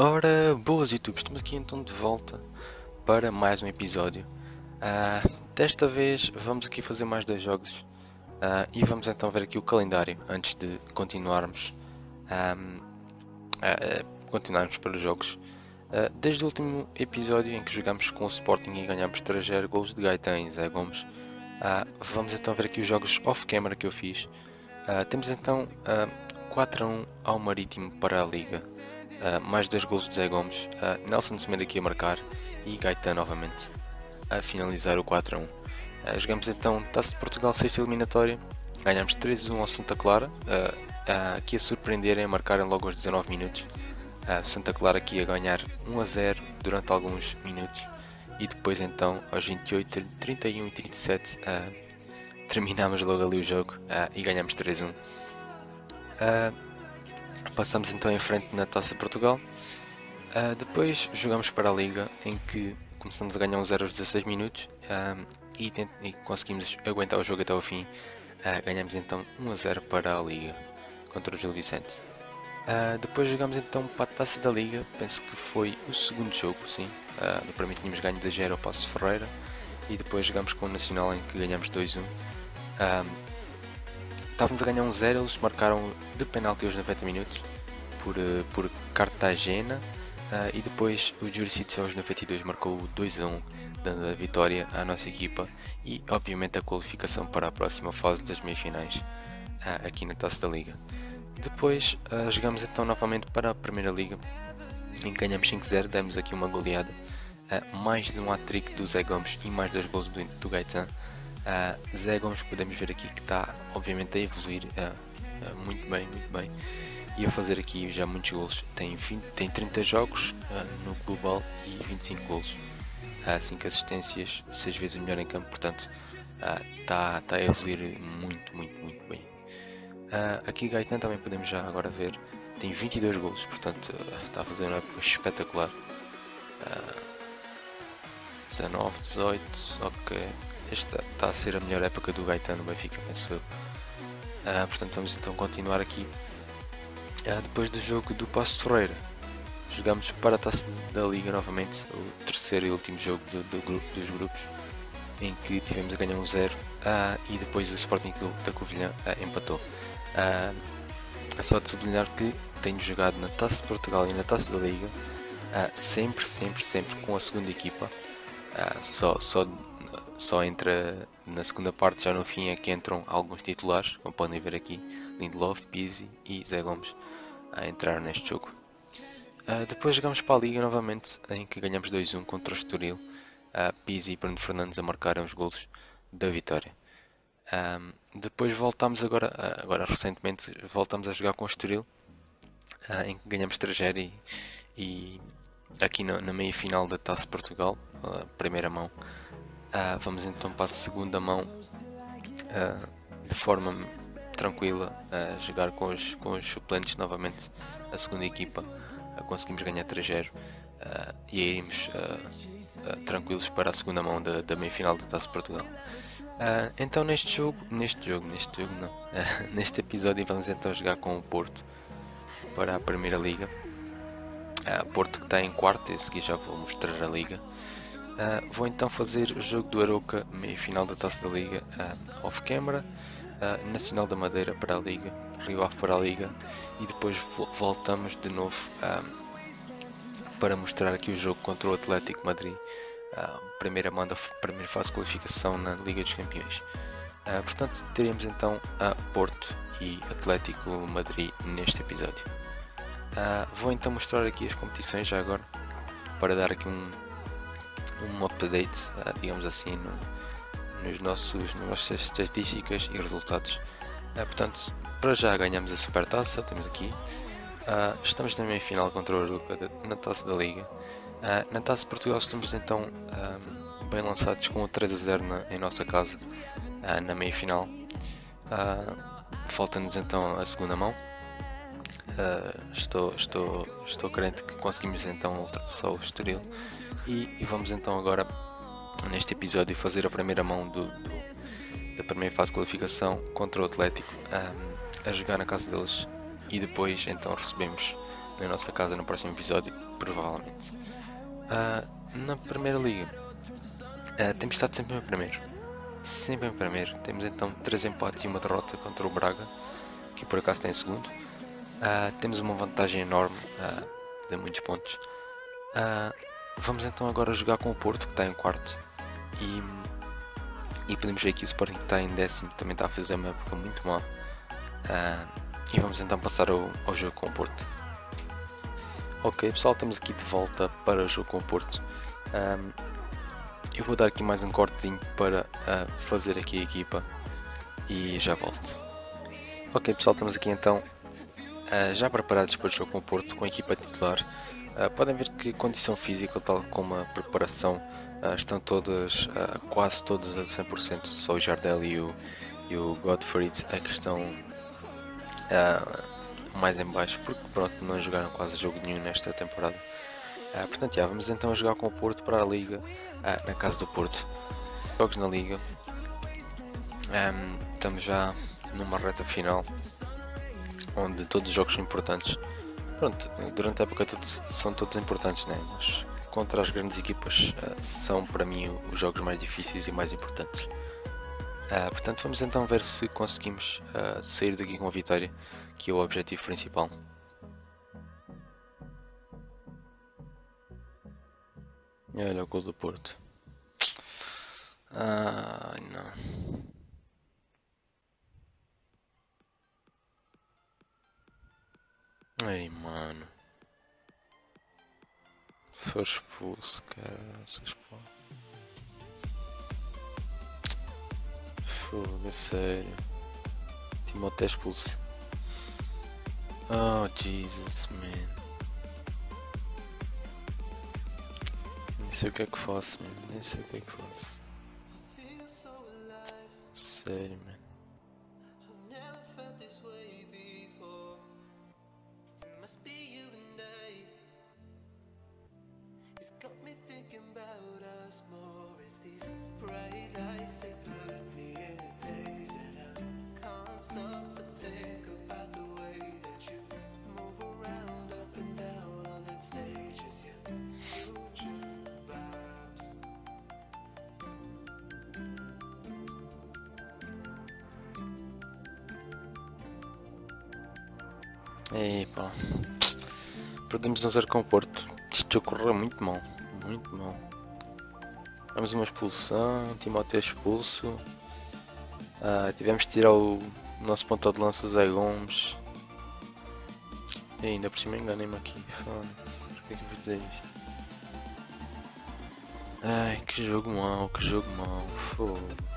Ora, boas YouTube, estamos aqui então de volta para mais um episódio. Desta vez vamos aqui fazer mais dois jogos e vamos então ver aqui o calendário antes de continuarmos para os jogos. Desde o último episódio em que jogámos com o Sporting e ganhámos 3-0, golos de Gaitan e Zé Gomes, vamos então ver aqui os jogos off-camera que eu fiz. Temos então 4-1 ao Marítimo para a Liga. Mais dois golos de Zé Gomes, Nelson Smede aqui a marcar e Gaitan novamente a finalizar o 4-1. Jogamos então Taça de Portugal, 6ª eliminatória, ganhamos 3-1 ao Santa Clara, aqui a surpreenderem, a marcarem logo aos 19 minutos. Santa Clara aqui a ganhar 1-0 durante alguns minutos e depois então aos 28, 31 e 37 terminámos logo ali o jogo e ganhamos 3-1. Passamos então em frente na Taça de Portugal. Depois jogamos para a Liga, em que começamos a ganhar 1-0 aos 16 minutos e conseguimos aguentar o jogo até ao fim. Ganhamos então 1-0 para a Liga contra o Gil Vicente. Depois jogamos então para a Taça da Liga, penso que foi o segundo jogo, sim. No primeiro tínhamos ganho 2-0 ao Paço de Ferreira e depois jogamos com o Nacional, em que ganhamos 2-1. Estávamos a ganhar 1-0, eles marcaram de penalti aos 90 minutos por Cartagena e depois o Jurišić aos 92 marcou o 2-1, dando a vitória à nossa equipa e obviamente a qualificação para a próxima fase das meias-finais aqui na Taça da Liga. Depois jogamos então novamente para a Primeira Liga, em que ganhamos 5-0, demos aqui uma goleada, mais um hat-trick do Zé Gomes e mais dois gols do Gaitan. Zé Gomes, podemos ver aqui que está obviamente a evoluir muito bem e a fazer aqui já muitos golos. Tem 30 jogos no global e 25 golos, 5 assistências, 6 vezes o melhor em campo, portanto está a evoluir muito bem. Aqui Gaitan também podemos já agora ver, tem 22 golos, portanto está a fazer uma época espetacular. 19, 18, ok. Esta está a ser a melhor época do Gaitan no Benfica, penso eu. Portanto, vamos então continuar aqui. Depois do jogo do Paço de Ferreira, jogamos para a Taça da Liga novamente, o terceiro e último jogo dos grupos, em que tivemos a ganhar 1-0 e depois o Sporting da Covilhã empatou. É só de sublinhar que tenho jogado na Taça de Portugal e na Taça da Liga, sempre com a segunda equipa, só entra na segunda parte, já no fim, é que entram alguns titulares, como podem ver aqui, Lindelof, Pizzi e Zé Gomes a entrar neste jogo. Depois jogamos para a Liga novamente, em que ganhamos 2-1 contra o Estoril, Pizzi e Bruno Fernandes a marcarem os golos da vitória. Depois voltamos agora recentemente, voltamos a jogar com o Estoril, em que ganhamos 3-0 e aqui na meia-final da Taça de Portugal, primeira mão. Vamos então para a segunda mão, de forma tranquila, jogar com os suplentes novamente, a segunda equipa. Conseguimos ganhar 3-0 e aí irmos tranquilos para a segunda mão da meia-final da Taça de Portugal. Então neste episódio vamos então jogar com o Porto para a Primeira Liga. Porto que está em quarto, esse aqui já vou mostrar a Liga. Vou então fazer o jogo do Arouca, meia-final da Taça da Liga, off-camera, Nacional da Madeira para a Liga, Rio Ave para a Liga e depois voltamos de novo para mostrar aqui o jogo contra o Atlético Madrid, primeira fase de qualificação na Liga dos Campeões. Portanto, teremos então a Porto e Atlético Madrid neste episódio. Vou então mostrar aqui as competições já agora, para dar aqui um update, digamos assim, nas nossas estatísticas e resultados. Portanto, para já ganhamos a Supertaça, temos aqui, estamos na meia-final contra o Arouca na Taça da Liga. Na Taça de Portugal estamos então bem lançados com o 3-0 em nossa casa, na meia-final. Falta-nos então a segunda mão. Estou crente que conseguimos então ultrapassar o Estoril e vamos então agora neste episódio fazer a primeira mão da primeira fase de qualificação contra o Atlético, a jogar na casa deles, e depois então recebemos na nossa casa no próximo episódio, provavelmente. Na Primeira Liga, temos estado sempre em primeiro. Sempre em primeiro. Temos então 3 empates e uma derrota contra o Braga, que por acaso está em segundo. Temos uma vantagem enorme de muitos pontos. Vamos então agora jogar com o Porto, que está em quarto. E podemos ver que o Sporting, que está em décimo, também está a fazer uma época muito má. E vamos então passar ao jogo com o Porto. Ok pessoal, estamos aqui de volta para o jogo com o Porto. Eu vou dar aqui mais um cortezinho para fazer aqui a equipa e já volto. Ok pessoal, estamos aqui então já preparados para o jogo com o Porto, com a equipa titular. Podem ver que condição física, tal como a preparação, estão todas, quase todas a 100%, só o Jardel e o Godfrey é que estão mais em baixo, porque pronto, não jogaram quase jogo nenhum nesta temporada. Portanto, vamos então a jogar com o Porto para a Liga, na casa do Porto. Jogos na Liga, estamos já numa reta final, onde todos os jogos são importantes. Pronto, durante a época são todos importantes, né? Mas contra as grandes equipas são para mim os jogos mais difíceis e mais importantes. Portanto, vamos então ver se conseguimos sair daqui com a vitória, que é o objetivo principal. E olha o gol do Porto. Ah, não. Ai, mano. Se for expulso, cara, se expulso. Fogo, é sério. Timóteo expulso. Oh, Jesus, man. Nem sei o que é que faço, man. Nem sei o que é que faço. Sério, man. E pá, perdemos a 0 com o Porto. Isto correu muito mal, muito mal. Tivemos uma expulsão, Timóteo expulso. Tivemos de tirar o nosso ponta de lança, Zé Gomes. E ainda por cima enganei-me aqui. Foda-se, por que é que eu vou dizer isto? Ai, que jogo mau, que jogo mau. Foda-se.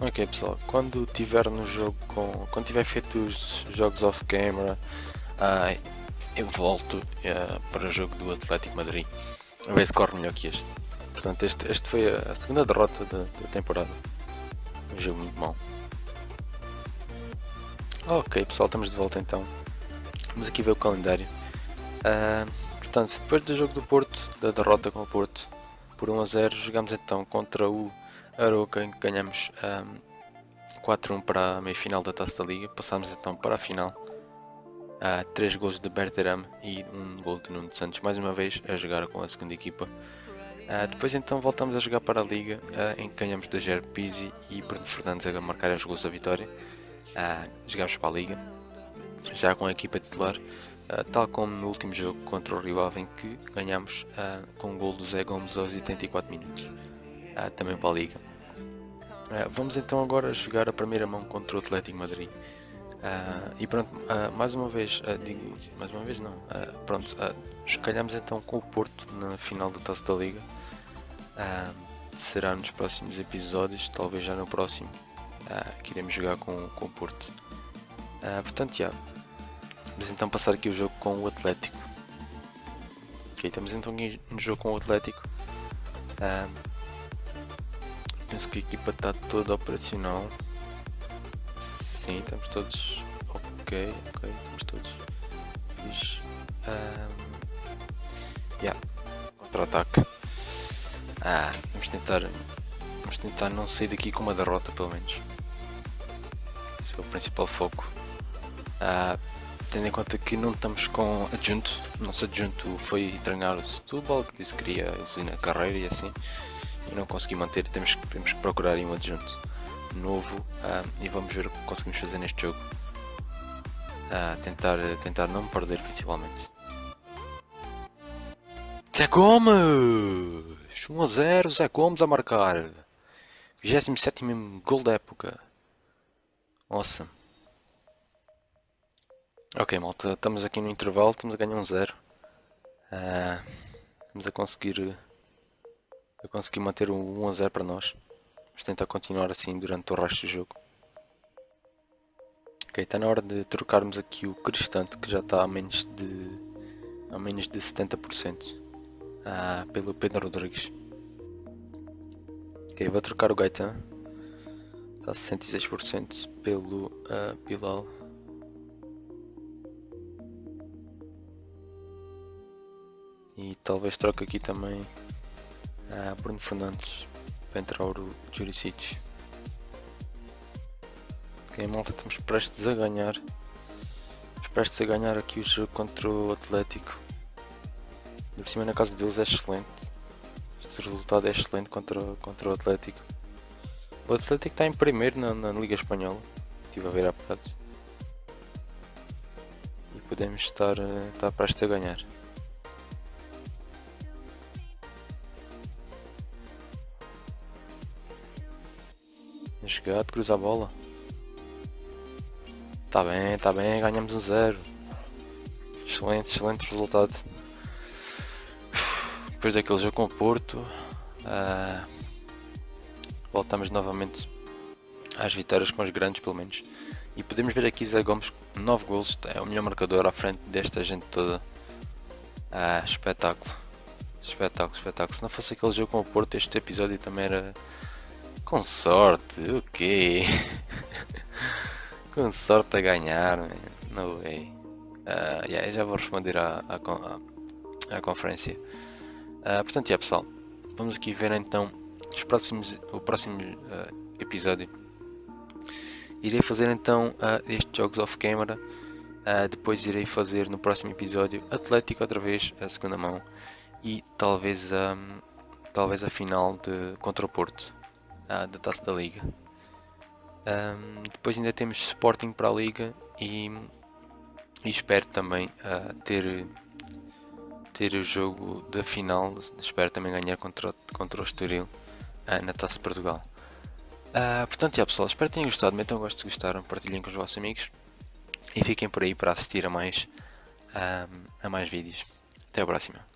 Ok pessoal, quando tiver no jogo quando tiver feito os jogos off camera, eu volto para o jogo do Atlético Madrid, a ver se corre melhor que este. Portanto, este foi a segunda derrota da temporada, um jogo muito mau. Ok pessoal, estamos de volta então, vamos aqui ver o calendário. Portanto, depois do jogo do Porto, da derrota com o Porto por 1-0, jogamos então contra o Arouca, em que ganhamos 4-1 para a meia-final da Taça da Liga. Passámos então para a final, 3 gols de Bertrand e 1 gol de Nuno de Santos, mais uma vez a jogar com a segunda equipa. Depois então voltamos a jogar para a Liga, em que ganhamos 2-0, Pizzi e Bruno Fernandes a marcarem os gols da vitória. Jogámos para a Liga, já com a equipa titular, tal como no último jogo contra o Rio Ave, em que ganhamos com o gol do Zé Gomes aos 84 minutos. Também para a Liga. Vamos então agora jogar a primeira mão contra o Atlético Madrid. E pronto, mais uma vez, digo, mais uma vez não, pronto, calhamos então com o Porto na final da Taça da Liga. Será nos próximos episódios, talvez já no próximo, que iremos jogar com o Porto. Portanto, vamos então passar aqui o jogo com o Atlético. Ok, estamos então aqui no jogo com o Atlético. Penso que a equipa está toda operacional. Sim, estamos todos ok, estamos todos fixe. Contra-ataque. Vamos tentar não sair daqui com uma derrota, pelo menos. Esse é o principal foco. Tendo em conta que não estamos com adjunto, o nosso adjunto foi treinar o Setúbal, que disse que queria evoluir na carreira e assim, e não consegui manter, temos que procurar um adjunto novo, e vamos ver o que conseguimos fazer neste jogo, tentar não me perder principalmente. Zé Gomes! 1-0, Zé Gomes a marcar! 27º gol da época! Awesome! Ok malta, estamos aqui no intervalo, estamos a ganhar 1-0. Estamos a conseguir manter um 1-0 para nós. Vamos tentar continuar assim durante o resto do jogo. Ok, está na hora de trocarmos aqui o Cristante, que já está a menos de 70%. Pelo Pedro Rodrigues. Ok, vou trocar o Gaitan, está a 66%, pelo Bilal. E talvez troque aqui também Bruno Fernandes para entrar o Jurišić. Ok malta, estamos prestes a ganhar. Estamos prestes a ganhar aqui o jogo contra o Atlético. Por cima na casa deles é excelente. Este resultado é excelente contra o Atlético. O Atlético está em primeiro na Liga Espanhola. Estive a ver há bocado. E podemos estar prestes a ganhar. A jogada, cruza a bola. Está bem, ganhamos 1-0. Excelente resultado. Depois daquele jogo com o Porto, voltamos novamente às vitórias com os grandes pelo menos, e podemos ver aqui Zé Gomes 9 golos, é o melhor marcador à frente desta gente toda. Espetáculo, se não fosse aquele jogo com o Porto este episódio também era com sorte, ok. Com sorte a ganhar, man. No way. Já vou responder à conferência. Portanto, pessoal, vamos aqui ver então o próximo episódio. Irei fazer então estes jogos off-camera, depois irei fazer no próximo episódio Atlético outra vez, a segunda mão, e talvez a final contra o Porto, da Taça da Liga. Depois ainda temos Sporting para a Liga, e espero também ter o jogo da final, espero também ganhar contra o Estoril na Taça de Portugal. Portanto, pessoal, espero que tenham gostado, metam gosto se gostaram, partilhem com os vossos amigos e fiquem por aí para assistir a mais vídeos. Até a próxima.